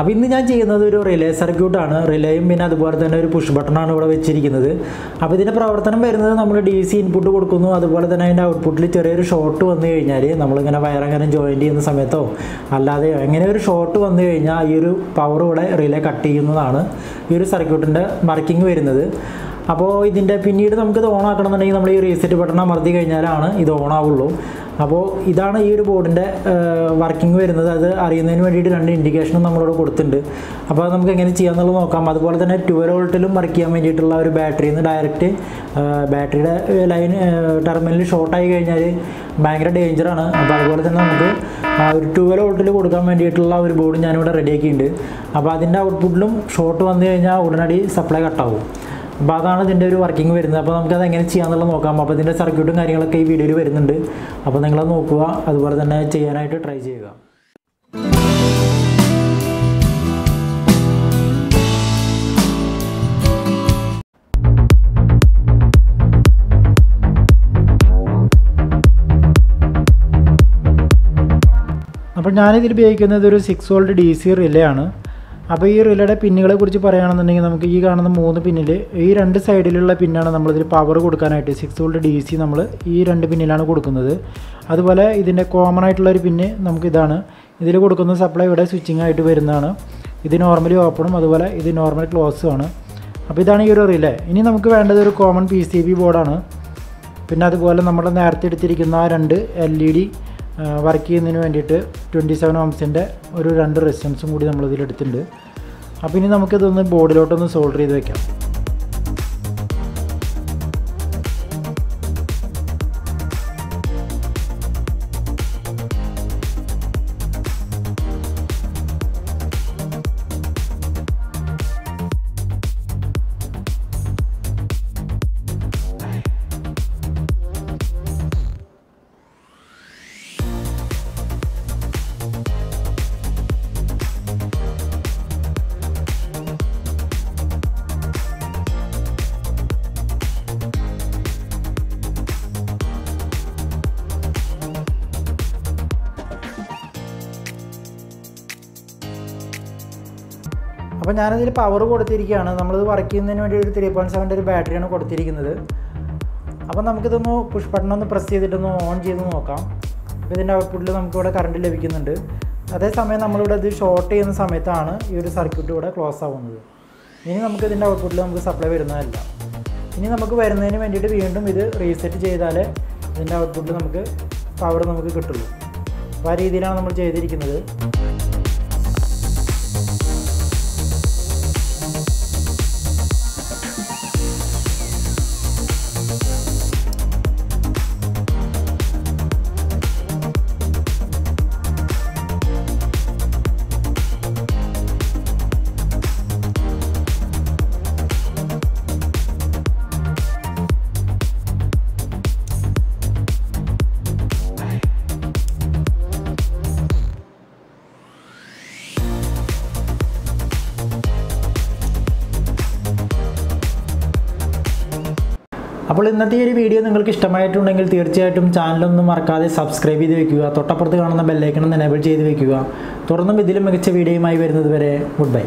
അപ്പോൾ ഇന്ന് ഞാൻ ചെയ്യുന്നത് ഒരു റിലേ സർക്യൂട്ടാണ്. റിലേയും പിന്നെ അതുപോലെ തന്നെ ഒരു പുഷ് ബട്ടണാണ് ഇവിടെ വെച്ചിരിക്കുന്നത്. അപ്പോൾ ഇതിൻ്റെ പ്രവർത്തനം വരുന്നത് നമ്മൾ ഡി സി ഇൻപുട്ട് കൊടുക്കുന്നു, അതുപോലെ തന്നെ അതിൻ്റെ ഔട്ട്പുട്ടിൽ ചെറിയൊരു ഷോർട്ട് വന്നു കഴിഞ്ഞാൽ നമ്മളിങ്ങനെ വയറങ്ങനെ ജോയിൻ്റ് ചെയ്യുന്ന സമയത്തോ അല്ലാതെയോ എങ്ങനെ ഒരു ഷോർട്ട് വന്നു കഴിഞ്ഞാൽ ഈ ഒരു പവർ ഇവിടെ റിലേ കട്ട് ചെയ്യുന്നതാണ് ഈ ഒരു സർക്യൂട്ടിൻ്റെ വർക്കിംഗ് വരുന്നത്. അപ്പോൾ ഇതിൻ്റെ പിന്നീട് നമുക്കിത് ഓണാക്കണം എന്നുണ്ടെങ്കിൽ നമ്മൾ ഈ റീസെറ്റ് ബട്ടൺ അമർത്തി കഴിഞ്ഞാലാണ് ഇത് ഓണാവുള്ളൂ. അപ്പോൾ ഇതാണ് ഈ ഒരു ബോർഡിൻ്റെ വർക്കിംഗ് വരുന്നത്. അത് അറിയുന്നതിന് വേണ്ടിയിട്ട് രണ്ട് ഇൻഡിക്കേഷനും നമ്മളോട് കൊടുത്തിട്ടുണ്ട്. അപ്പോൾ അത് നമുക്ക് എങ്ങനെ ചെയ്യാമെന്നുള്ളത് നോക്കാം. അതുപോലെ തന്നെ 12 വോൾട്ടിലും വർക്ക് ചെയ്യാൻ വേണ്ടിയിട്ടുള്ള ഒരു ബാറ്ററിയിൽ നിന്ന് ഡയറക്റ്റ് ബാറ്ററിയുടെ ലൈൻ ടെർമിനൽ ഷോർട്ടായി കഴിഞ്ഞാൽ ഭയങ്കര ഡേഞ്ചറാണ്. അപ്പോൾ അതുപോലെ തന്നെ നമുക്ക് ഒരു 12 വോൾട്ടിൽ കൊടുക്കാൻ വേണ്ടിയിട്ടുള്ള ഒരു ബോർഡ് ഞാനിവിടെ റെഡിയാക്കിയിട്ടുണ്ട്. അപ്പോൾ അതിൻ്റെ ഔട്ട്പുട്ടിലും ഷോർട്ട് വന്നു കഴിഞ്ഞാൽ ഉടനടി സപ്ലൈ കട്ടാവും. അപ്പോൾ അതാണ് ഇതിൻ്റെ ഒരു വർക്കിംഗ് വരുന്നത്. അപ്പോൾ നമുക്കത് എങ്ങനെ ചെയ്യാമെന്നുള്ളത് നോക്കാം. അപ്പോൾ ഇതിൻ്റെ സർക്യൂട്ടും കാര്യങ്ങളൊക്കെ ഈ വീഡിയോയിൽ വരുന്നുണ്ട്. അപ്പോൾ നിങ്ങളത് നോക്കുക, അതുപോലെ തന്നെ ചെയ്യാനായിട്ട് ട്രൈ ചെയ്യുക. അപ്പോൾ ഞാനിതിൽ ഉപയോഗിക്കുന്നത് ഒരു 6 വോൾട്ട് ഡി സി റിലേ ആണ്. അപ്പോൾ ഈ റിലേയുടെ പിന്നുകളെ കുറിച്ച് പറയുകയാണെന്നുണ്ടെങ്കിൽ നമുക്ക് ഈ കാണുന്ന 3 പിന്നിൽ ഈ 2 സൈഡിലുള്ള പിന്നാണ് നമ്മളിതിൽ പവർ കൊടുക്കാനായിട്ട് 6 വോൾട്ട് ഡി സി നമ്മൾ ഈ 2 പിന്നിലാണ് കൊടുക്കുന്നത്. അതുപോലെ ഇതിൻ്റെ കോമൺ ആയിട്ടുള്ള ഒരു പിന്ന് നമുക്കിതാണ്. ഇതിൽ കൊടുക്കുന്ന സപ്ലൈ ഇവിടെ സ്വിച്ചിങ് ആയിട്ട് വരുന്നതാണ്. ഇത് നോർമലി ഓപ്പണും അതുപോലെ ഇത് നോർമൽ ക്ലോസും ആണ്. അപ്പോൾ ഇതാണ് ഈ ഒരു റിലേ. ഇനി നമുക്ക് വേണ്ടത് ഒരു കോമൺ പി സി ബി ബോർഡാണ്. പിന്നെ അതുപോലെ നമ്മുടെ നേരത്തെ എടുത്തിരിക്കുന്ന 2 LED വർക്ക് ചെയ്യുന്നതിന് വേണ്ടിയിട്ട് 27 ohms ഒരു 2 റെസിസ്റ്റൻസും കൂടി നമ്മളിതിൽ എടുത്തിട്ടുണ്ട്. അപ്പോൾ ഇനി നമുക്കിതൊന്ന് ബോർഡിലോട്ടൊന്ന് സോൾഡർ ചെയ്ത് വയ്ക്കാം. അപ്പോൾ ഞാനതിൽ പവർ കൊടുത്തിരിക്കുകയാണ്. നമ്മളിത് വർക്ക് ചെയ്യുന്നതിന് വേണ്ടി ഒരു 3.7 ഒരു ബാറ്ററിയാണ് കൊടുത്തിരിക്കുന്നത്. അപ്പോൾ നമുക്കിതൊന്ന് പുഷ് ബട്ടൺ ഒന്ന് പ്രസ് ചെയ്തിട്ടൊന്ന് ഓൺ ചെയ്ത് നോക്കാം. അപ്പോൾ ഇതിൻ്റെ ഔട്ട്പുട്ടിൽ നമുക്കിവിടെ കറണ്ട് ലഭിക്കുന്നുണ്ട്. അതേസമയം നമ്മളിവിടെ ഇത് ഷോർട്ട് ചെയ്യുന്ന സമയത്താണ് ഈ ഒരു സർക്യൂട്ട് ഇവിടെ ക്ലോസ് ആവുന്നത്. ഇനി നമുക്കിതിൻ്റെ ഔട്ട്പുട്ടിൽ നമുക്ക് സപ്ലൈ വരുന്നതല്ല. ഇനി നമുക്ക് വരുന്നതിന് വേണ്ടിയിട്ട് വീണ്ടും ഇത് റീസെറ്റ് ചെയ്താലേ ഇതിൻ്റെ ഔട്ട്പുട്ടിൽ നമുക്ക് പവർ നമുക്ക് കിട്ടുള്ളൂ. അപ്പോൾ ആ രീതിയിലാണ് നമ്മൾ ചെയ്തിരിക്കുന്നത്. അപ്പോൾ ഇന്നത്തെ ഈ ഒരു വീഡിയോ നിങ്ങൾക്ക് ഇഷ്ടമായിട്ടുണ്ടെങ്കിൽ തീർച്ചയായിട്ടും ചാനലൊന്നും മറക്കാതെ സബ്സ്ക്രൈബ് ചെയ്ത് വയ്ക്കുക. തൊട്ടപ്പുറത്ത് കാണുന്ന ബെല്ലൈക്കൺ എനേബിൾ ചെയ്ത് വയ്ക്കുക. തുടർന്നും ഇതിലും മികച്ച വീഡിയോയുമായി വരുന്നത് വരെ ഗുഡ് ബൈ.